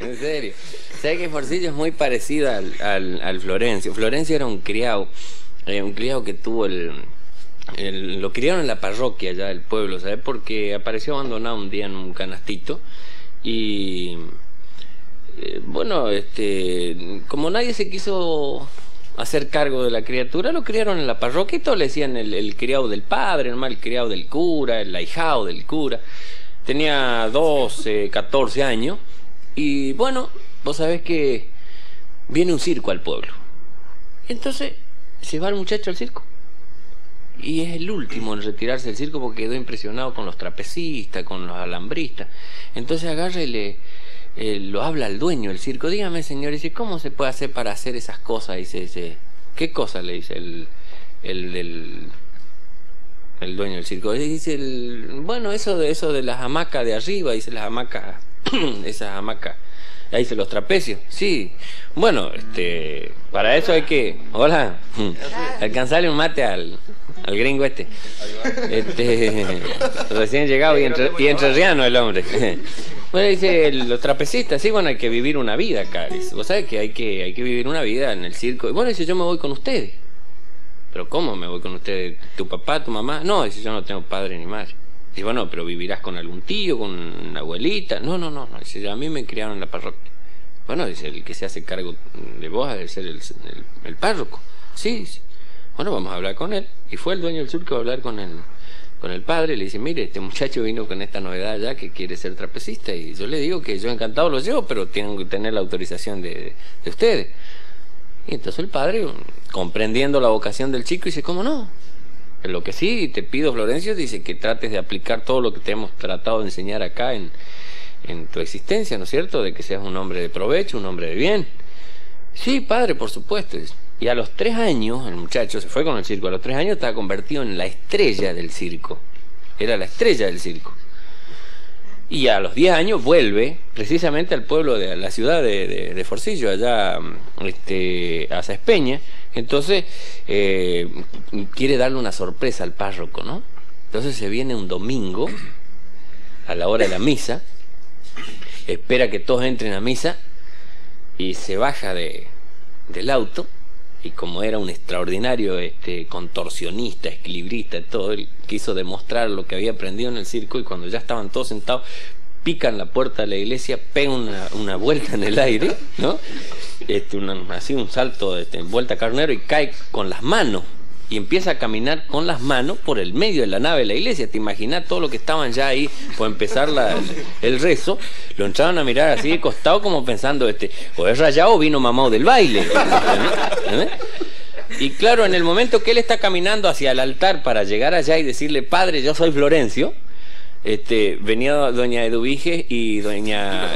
En serio. Sabes que Forcillo es muy parecido al Florencio. Florencio era un criado que tuvo lo criaron en la parroquia allá del pueblo, ¿sabes? Porque apareció abandonado un día en un canastito y bueno, como nadie se quiso hacer cargo de la criatura, lo criaron en la parroquia y todos le decían el criado del padre, el criado del cura, el ahijado del cura. Tenía 12, 14 años y bueno, vos sabés que viene un circo al pueblo. Entonces se va el muchacho al circo y es el último en retirarse del circo porque quedó impresionado con los trapecistas, con los alambristas. Entonces agarra y lo habla al dueño del circo. Dígame, señor, dice, ¿cómo se puede hacer para hacer esas cosas? Dice, ¿qué cosa? Le dice el dueño del circo. Dice, bueno, eso de las hamacas de arriba, dice, las hamacas, esas hamacas, ahí dice, los trapecios. Sí, bueno, para eso hay que, hola, alcanzarle un mate al gringo este. Recién llegado y entrerriano el hombre. Bueno, dice, los trapecistas, sí, bueno, hay que vivir una vida acá. Vos sabés que hay que vivir una vida en el circo. Y bueno, dice, yo me voy con ustedes. ¿Pero cómo me voy con ustedes? ¿Tu papá, tu mamá? No, dice, yo no tengo padre ni madre. Dice, bueno, pero vivirás con algún tío, con una abuelita. No, dice, a mí me criaron en la parroquia. Bueno, dice, el que se hace cargo de vos debe ser el párroco. Sí, dice. Bueno, vamos a hablar con él. Y fue el dueño del circo a hablar con él. Con el padre, le dice, mire, este muchacho vino con esta novedad ya que quiere ser trapecista y yo le digo que yo encantado lo llevo, pero tengo que tener la autorización de ustedes. Y entonces el padre, comprendiendo la vocación del chico, dice, ¿cómo no? Lo que sí te pido, Florencio, dice que trates de aplicar todo lo que te hemos tratado de enseñar acá en tu existencia, ¿no es cierto? De que seas un hombre de provecho, un hombre de bien. Sí, padre, por supuesto. Y a los 3 años, el muchacho se fue con el circo, a los 3 años estaba convertido en la estrella del circo. Era la estrella del circo. Y a los 10 años vuelve precisamente al pueblo, de la ciudad de Forcillo, allá a Sáenz Peña. Entonces quiere darle una sorpresa al párroco, ¿no? Entonces se viene un domingo, a la hora de la misa, espera que todos entren a misa y se baja del auto. Y como era un extraordinario contorsionista, equilibrista, todo, él quiso demostrar lo que había aprendido en el circo y cuando ya estaban todos sentados, pican la puerta de la iglesia, pega una vuelta en el aire, ¿no? Así un salto, vuelta carnero y cae con las manos. Y empieza a caminar con las manos por el medio de la nave de la iglesia. Te imaginas todo lo que estaban ya ahí por empezar el rezo. Lo entraron a mirar así de costado como pensando, o es rayado o vino mamado del baile. ¿Eh? Y claro, en el momento que él está caminando hacia el altar para llegar allá y decirle, padre, yo soy Florencio, venía doña Eduvige y doña...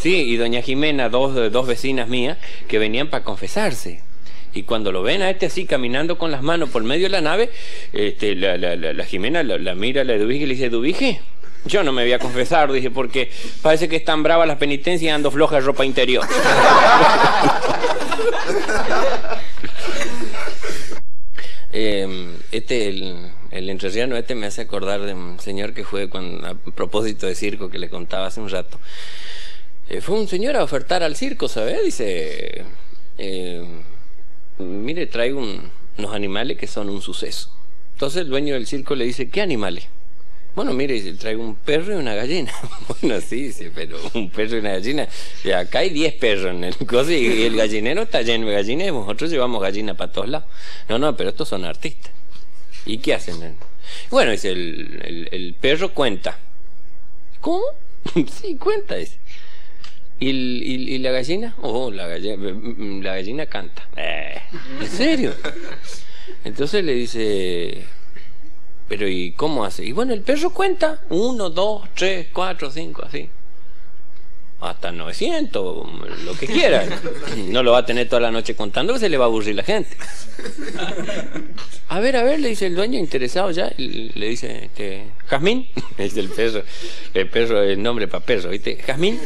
Sí, y doña Jimena, dos vecinas mías, que venían para confesarse. Y cuando lo ven a así caminando con las manos por medio de la nave, la Jimena la mira a la Eduvige y le dice, Eduvige, yo no me voy a confesar, dice, porque parece que están bravas las penitencias y ando floja de ropa interior. El entrerriano me hace acordar de un señor que fue a propósito de circo que le contaba hace un rato. Fue un señor a ofertar al circo, ¿sabes? Dice... mire, traigo unos animales que son un suceso. Entonces el dueño del circo le dice, ¿qué animales? Bueno, mire, traigo un perro y una gallina. Bueno, sí, pero un perro y una gallina. Acá hay 10 perros en el coso y el gallinero está lleno de gallinas y nosotros llevamos gallinas para todos lados. No, pero estos son artistas. ¿Y qué hacen? Bueno, dice, el perro cuenta. ¿Cómo? Sí, cuenta, dice. ¿Y la gallina? Oh, la gallina canta. ¿En serio? Entonces le dice, pero ¿y cómo hace? Y bueno, el perro cuenta 1, 2, 3, 4, 5, así hasta 900, lo que quiera. No lo va a tener toda la noche contando, se le va a aburrir la gente. A ver, le dice el dueño interesado ya, le dice, Jazmín, es el perro, el nombre para perro, ¿viste? Jazmín.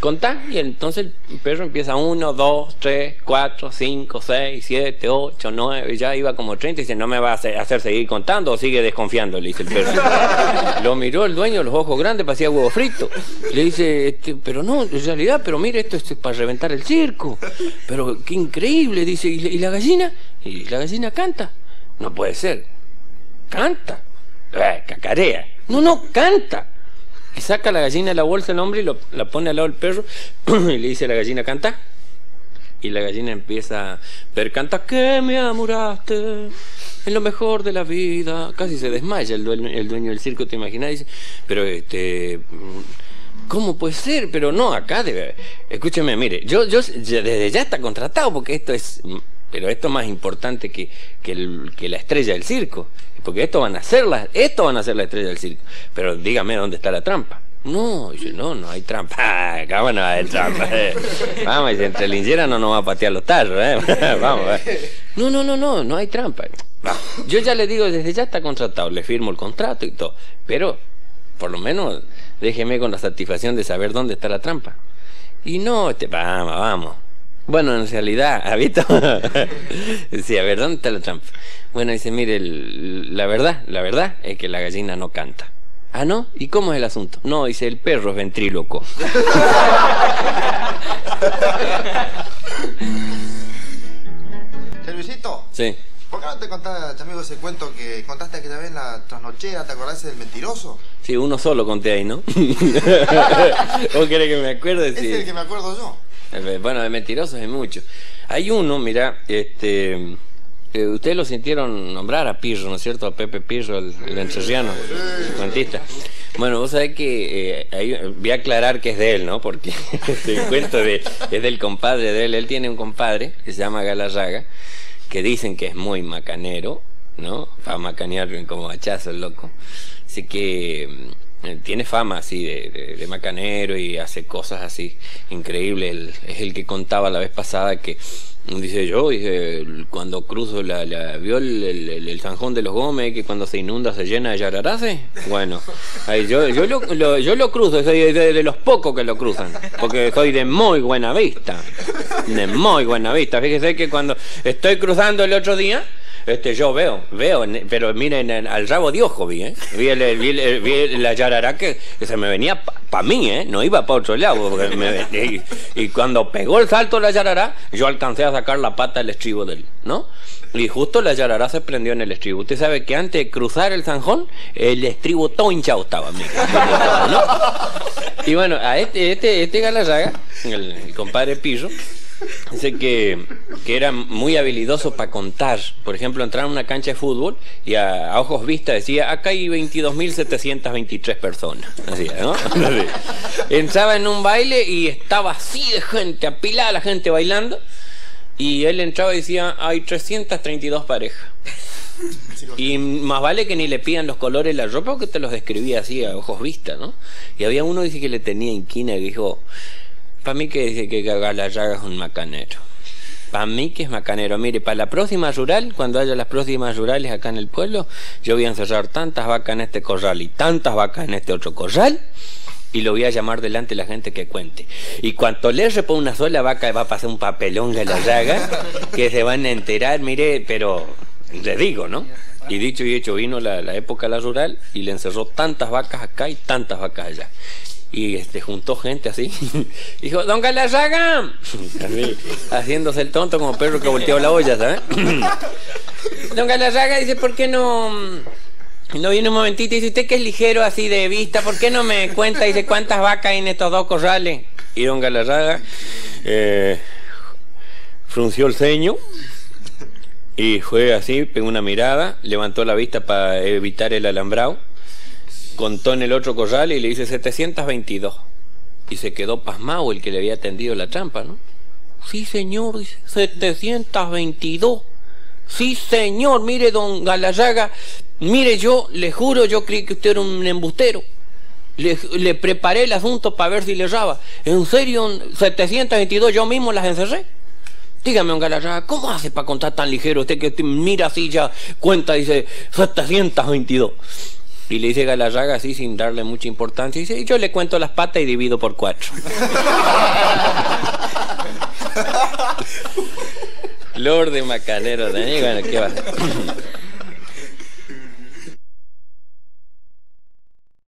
contá, y entonces el perro empieza 1, 2, 3, 4, 5, 6, 7, 8, 9, ya iba como 30 y dice, no me va a hacer seguir contando o sigue desconfiando, le dice el perro. Lo miró el dueño, los ojos grandes, parecía huevo frito. Le dice, pero no, en realidad, pero mire, esto es para reventar el circo. Pero qué increíble, dice, ¿y la gallina? ¿Y la gallina canta? No puede ser. Canta. Cacarea. No, no, canta. Y saca la gallina de la bolsa el hombre y la pone al lado del perro y le dice a la gallina, canta. Y la gallina empieza, pero canta que me amuraste, es lo mejor de la vida. Casi se desmaya el dueño del circo, te imaginas, dice, pero ¿cómo puede ser? Pero no, acá debe... Escúcheme, mire, yo desde ya está contratado porque esto es... Pero esto es más importante que la estrella del circo. Porque esto van a ser la estrella del circo. Pero dígame dónde está la trampa. No, dice, no hay trampa. Ah, acá bueno, hay trampa. Vamos, dice, entre linchera no nos va a patear los tarros, Vamos, No hay trampa. Vamos. Yo ya le digo, desde ya está contratado, le firmo el contrato y todo. Pero, por lo menos, déjeme con la satisfacción de saber dónde está la trampa. Y no, vamos. Bueno, en realidad, ¿ha visto? Sí, a ver, ¿dónde está la trampa? Bueno, dice, mire, la verdad es que la gallina no canta. ¿Ah, no? ¿Y cómo es el asunto? No, dice, el perro es ventríloco. Luisito. Sí. ¿Por qué no te contaste, amigo, ese cuento que contaste aquella vez en la trasnochera? ¿Te acordás del mentiroso? Sí, uno solo conté ahí, ¿no? ¿Vos querés que me acuerdes? Es el que me acuerdo yo. Bueno, de mentirosos hay mucho. Hay uno, mirá, ustedes lo sintieron nombrar a Pirro, ¿no es cierto? A Pepe Pirro, el entrerriano, el cuentista. Bueno, vos sabés que voy a aclarar que es de él, ¿no? Porque el cuento es del compadre de él. Él tiene un compadre que se llama Galarraga, que dicen que es muy macanero, ¿no? Va a macanear como hachazo el loco. Así que... tiene fama así de macanero y hace cosas así increíbles. Es el que contaba la vez pasada que dice, cuando cruzo vio el zanjón de los Gómez, que cuando se inunda se llena de yararase. Bueno, ahí yo lo cruzo, soy de los pocos que lo cruzan, porque soy de muy buena vista, fíjese que cuando estoy cruzando el otro día, yo veo, pero miren, al rabo de ojo vi, vi la yarará que se me venía pa mí, no iba para otro lado. Porque y cuando pegó el salto la yarará, yo alcancé a sacar la pata del estribo de él, ¿no? Y justo la yarará se prendió en el estribo. Usted sabe que antes de cruzar el zanjón, el estribo todo hinchado estaba, ¿no? Y bueno, a este Galarraga, el compadre Pirro, dice que era muy habilidoso para contar. Por ejemplo, entrar a una cancha de fútbol y a ojos vistas decía, acá hay 22.723 personas. Así, ¿no? Entraba en un baile y estaba así de gente, apilada la gente bailando. Y él entraba y decía, hay 332 parejas. Y más vale que ni le pidan los colores de la ropa, porque te los describía así a ojos vistas, ¿no? Y había uno, dice, que le tenía inquina y dijo... Para mí que dice que Galarraga es un macanero. Para mí que es macanero. Mire, para la próxima rural, cuando haya las próximas rurales acá en el pueblo, yo voy a encerrar tantas vacas en este corral y tantas vacas en este otro corral, y lo voy a llamar delante de la gente que cuente. Y cuando le reponga una sola vaca, va a pasar un papelón Galarraga, que se van a enterar, mire, pero les digo, ¿no? Y dicho y hecho, vino la época de la rural y le encerró tantas vacas acá y tantas vacas allá. Y juntó gente así. Dijo, don Galarraga, haciéndose el tonto como perro que volteó la olla, ¿sabes? Don Galarraga dice, ¿por qué no viene un momentito? Dice, usted que es ligero así de vista, ¿por qué no me cuenta? Dice, ¿cuántas vacas hay en estos dos corrales? Y don Galarraga frunció el ceño y fue así, pegó una mirada, levantó la vista para evitar el alambrado, contó en el otro corral y le dice 722. Y se quedó pasmado el que le había tendido la trampa, ¿no? Sí, señor, dice, 722. Sí, señor, mire, don Galarraga, mire, yo le juro, yo creí que usted era un embustero. Le preparé el asunto para ver si le erraba. En serio, 722 yo mismo las encerré. Dígame, don Galarraga, ¿cómo hace para contar tan ligero usted que mira así ya cuenta, dice 722? Y le dice Galarraga así sin darle mucha importancia, y dice, yo le cuento las patas y divido por 4. Lord de Macanero, ¿no? Bueno, ¿qué va?